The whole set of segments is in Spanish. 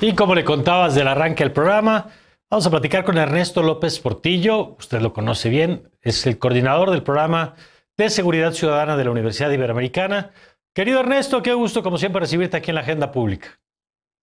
Y como le contaba desde el arranque del programa, vamos a platicar con Ernesto López Portillo. Usted lo conoce bien, es el coordinador del programa de Seguridad Ciudadana de la Universidad Iberoamericana. Querido Ernesto, qué gusto como siempre recibirte aquí en la Agenda Pública.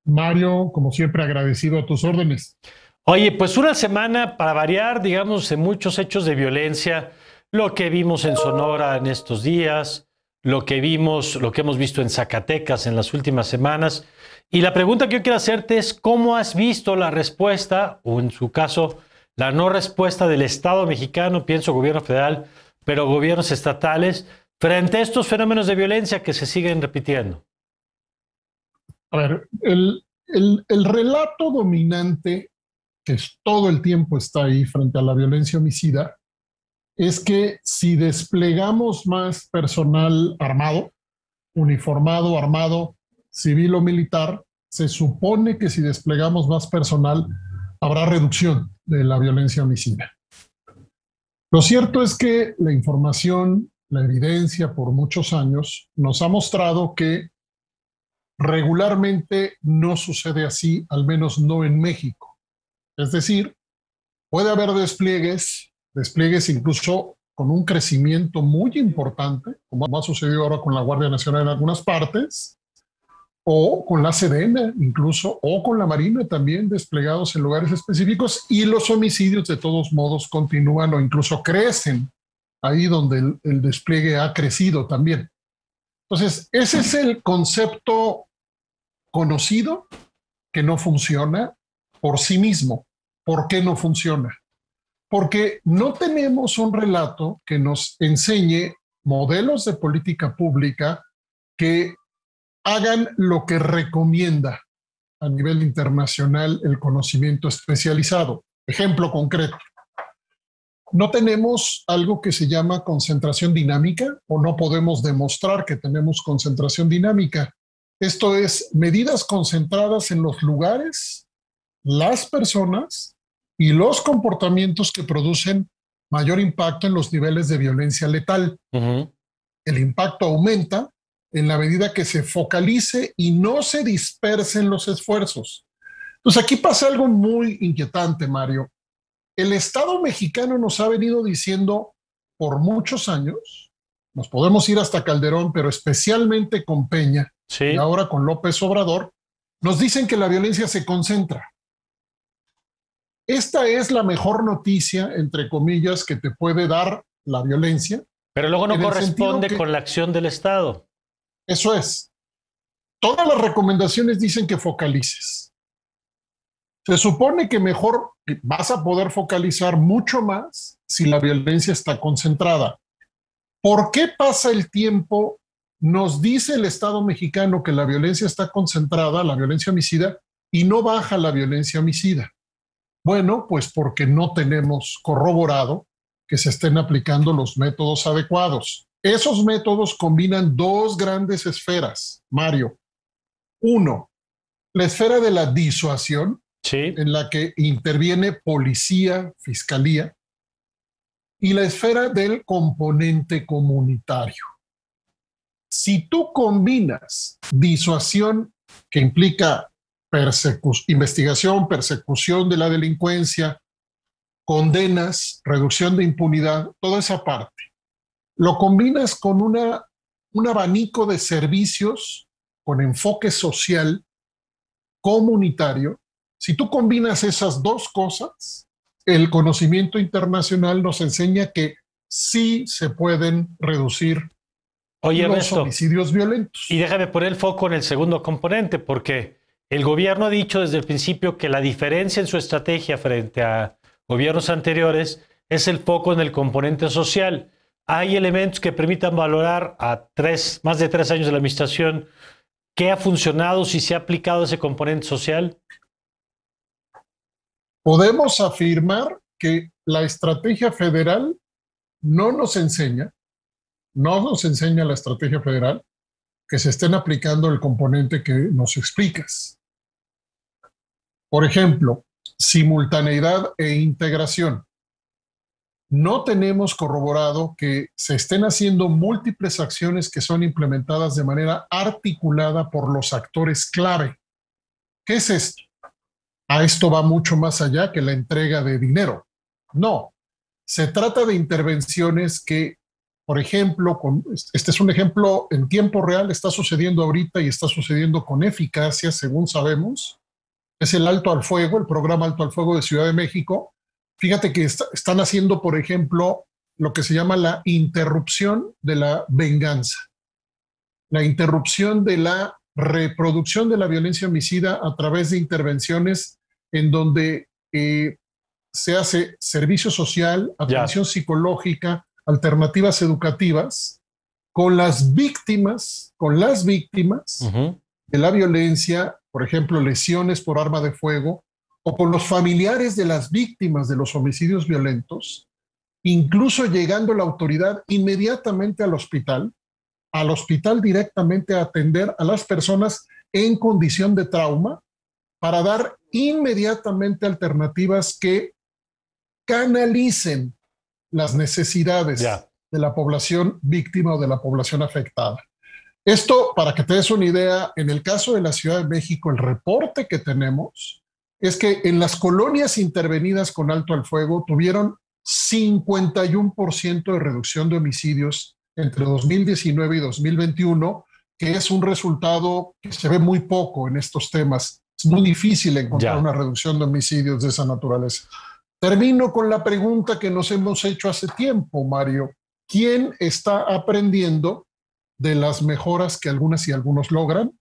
Mario, como siempre agradecido a tus órdenes. Oye, pues una semana para variar, digamos, en muchos hechos de violencia, lo que vimos en Sonora en estos días, lo que hemos visto en Zacatecas en las últimas semanas. Y la pregunta que yo quiero hacerte es ¿cómo has visto la respuesta, o en su caso, la no respuesta del Estado mexicano, pienso gobierno federal, pero gobiernos estatales, frente a estos fenómenos de violencia que se siguen repitiendo? A ver, el relato dominante que todo el tiempo está ahí frente a la violencia homicida, es que si desplegamos más personal armado, uniformado, armado, civil o militar, se supone que si desplegamos más personal habrá reducción de la violencia homicida. Lo cierto es que la información, la evidencia por muchos años nos ha mostrado que regularmente no sucede así, al menos no en México. Es decir, puede haber despliegues incluso con un crecimiento muy importante, como ha sucedido ahora con la Guardia Nacional en algunas partes, o con la SEDENA incluso, o con la Marina también desplegados en lugares específicos, y los homicidios de todos modos continúan o incluso crecen ahí donde el despliegue ha crecido también. Entonces, ese es el concepto conocido que no funciona por sí mismo. ¿Por qué no funciona? Porque no tenemos un relato que nos enseñe modelos de política pública que hagan lo que recomienda a nivel internacional el conocimiento especializado. Ejemplo concreto. No tenemos algo que se llama concentración dinámica, o no podemos demostrar que tenemos concentración dinámica. Esto es medidas concentradas en los lugares, las personas y los comportamientos que producen mayor impacto en los niveles de violencia letal. El impacto aumenta en la medida que se focalice y no se dispersen los esfuerzos. Entonces aquí pasa algo muy inquietante, Mario. El Estado mexicano nos ha venido diciendo por muchos años, nos podemos ir hasta Calderón, pero especialmente con Peña, sí, y ahora con López Obrador, nos dicen que la violencia se concentra. Esta es la mejor noticia, entre comillas, que te puede dar la violencia. Pero luego no corresponde con la acción del Estado. Eso es. Todas las recomendaciones dicen que focalices. Se supone que mejor vas a poder focalizar mucho más si la violencia está concentrada. ¿Por qué pasa el tiempo? Nos dice el Estado mexicano que la violencia está concentrada, la violencia homicida, y no baja la violencia homicida. Bueno, pues porque no tenemos corroborado que se estén aplicando los métodos adecuados. Esos métodos combinan dos grandes esferas, Mario. Uno, la esfera de la disuasión, sí, en la que interviene policía, fiscalía, y la esfera del componente comunitario. Si tú combinas disuasión, que implica investigación, persecución de la delincuencia, condenas, reducción de impunidad, toda esa parte. Lo combinas con un abanico de servicios con enfoque social, comunitario. Si tú combinas esas dos cosas, el conocimiento internacional nos enseña que sí se pueden reducir los homicidios violentos. Y déjame poner el foco en el segundo componente, porque el gobierno ha dicho desde el principio que la diferencia en su estrategia frente a gobiernos anteriores es el foco en el componente social. Hay elementos que permitan valorar a más de 3 años de la administración qué ha funcionado, si se ha aplicado ese componente social. Podemos afirmar que la estrategia federal no nos enseña la estrategia federal que se estén aplicando el componente que nos explicas. Por ejemplo, simultaneidad e integración. No tenemos corroborado que se estén haciendo múltiples acciones que son implementadas de manera articulada por los actores clave. ¿Qué es esto? A esto va mucho más allá que la entrega de dinero. No, se trata de intervenciones que, por ejemplo, este es un ejemplo en tiempo real, está sucediendo ahorita y está sucediendo con eficacia, según sabemos, es el Alto al Fuego, el programa Alto al Fuego de Ciudad de México. Fíjate que están haciendo, por ejemplo, lo que se llama la interrupción de la venganza, la interrupción de la reproducción de la violencia homicida a través de intervenciones en donde se hace servicio social, atención psicológica, alternativas educativas con las víctimas uh-huh. de la violencia, por ejemplo, lesiones por arma de fuego, o con los familiares de las víctimas de los homicidios violentos, incluso llegando la autoridad inmediatamente al hospital directamente a atender a las personas en condición de trauma para dar inmediatamente alternativas que canalicen las necesidades de la población víctima o de la población afectada. Esto, para que te des una idea, en el caso de la Ciudad de México, el reporte que tenemos es que en las colonias intervenidas con Alto al Fuego tuvieron 51% de reducción de homicidios entre 2019 y 2021, que es un resultado que se ve muy poco en estos temas. Es muy difícil encontrar una reducción de homicidios de esa naturaleza. Termino con la pregunta que nos hemos hecho hace tiempo, Mario. ¿Quién está aprendiendo de las mejoras que algunas y algunos logran?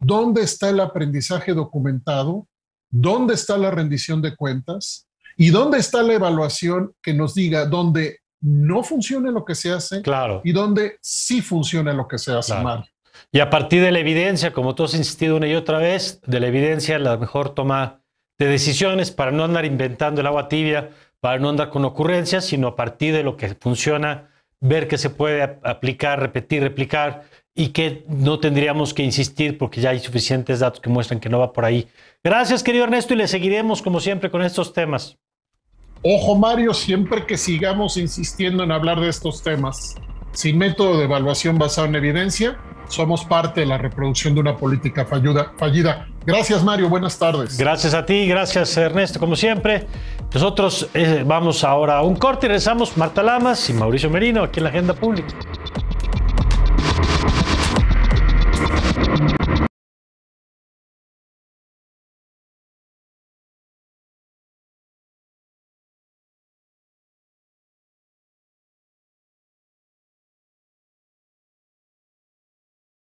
¿Dónde está el aprendizaje documentado? ¿Dónde está la rendición de cuentas? ¿Y dónde está la evaluación que nos diga dónde no funciona lo que se hace y dónde sí funciona lo que se hace mal? Y a partir de la evidencia, como tú has insistido una y otra vez, de la evidencia la mejor toma de decisiones para no andar inventando el agua tibia, para no andar con ocurrencias, sino a partir de lo que funciona, ver qué se puede aplicar, repetir, replicar, y que no tendríamos que insistir porque ya hay suficientes datos que muestran que no va por ahí. Gracias, querido Ernesto, y le seguiremos, como siempre, con estos temas. Ojo, Mario, siempre que sigamos insistiendo en hablar de estos temas sin método de evaluación basado en evidencia, somos parte de la reproducción de una política fallida. Gracias, Mario. Buenas tardes. Gracias a ti. Gracias, Ernesto, como siempre. Nosotros vamos ahora a un corte y regresamos Marta Lamas y Mauricio Merino aquí en la Agenda Pública.